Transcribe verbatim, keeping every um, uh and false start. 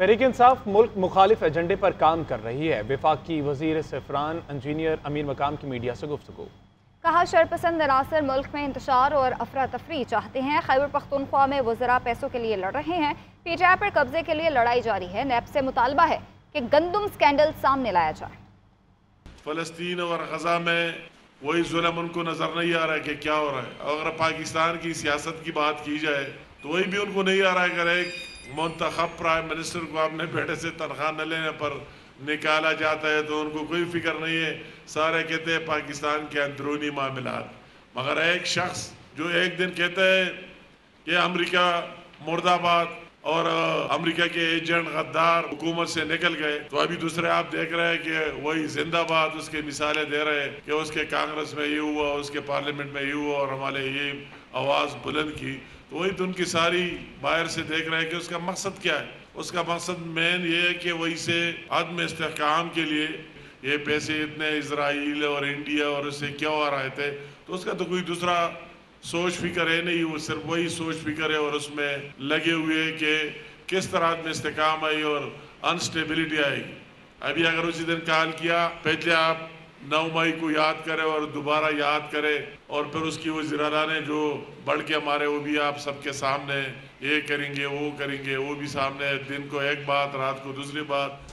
तहरीक इंसाफ मुल्क मुखालिफ एजेंडे पर काम कर रही है। विफाकी वजीर सफरान इंजीनियर अमीर मकाम की मीडिया से गुफ्तगू। कहा, शरपसंद अनासर मुल्क में इंतशार और अफरा तफरी चाहते हैं। खैबर पख्तूनख्वा में वज़रा पैसों के लिए लड़ रहे हैं। पीटीआई पर कब्जे के लिए लड़ाई जारी है। नैब से मुतालबा है कि गंदम स्कैंडल सामने लाया जाए। फलस्तीन और गजा में वही जुल्म उनको नजर नहीं आ रहा है कि क्या हो रहा है। अगर पाकिस्तान की सियासत की बात की जाए तो वही भी उनको नहीं आ रहा है। अगर एक मुंतखब प्राइम मिनिस्टर को आपने बेटे से तनख्वाह न लेने पर निकाला जाता है तो उनको कोई फिक्र नहीं है। सारे कहते हैं पाकिस्तान के अंदरूनी मामलात, मगर एक शख्स जो एक दिन कहता है कि अमरीका मुर्दाबाद और अमेरिका के एजेंट गद्दार हुकूमत से निकल गए, तो अभी दूसरे आप देख रहे हैं कि वही जिंदाबाद उसके मिसालें दे रहे हैं कि उसके कांग्रेस में ये हुआ, उसके पार्लियामेंट में ये हुआ और हमारे ये आवाज़ बुलंद की। तो वही तो उनकी सारी बाहर से देख रहे हैं कि उसका मकसद क्या है। उसका मकसद मेन ये है कि वही से आदम इस्तेहकाम के लिए ये पैसे इतने इसराइल और इंडिया और उससे क्या हो रहे थे, तो उसका तो कोई दूसरा सोच फिक्र है नहीं। वो सिर्फ वही सोच फिक्र है और उसमें लगे हुए कि किस तरह में इस्तेकाम आई और अनस्टेबिलिटी आएगी। अभी अगर उसी दिन कॉल किया, पहले आप नौ मई को याद करें और दोबारा याद करें और फिर उसकी वो जिराला ने जो बढ़ के हमारे वो भी आप सबके सामने ये करेंगे वो करेंगे वो भी सामने, दिन को एक बात रात को दूसरी बात।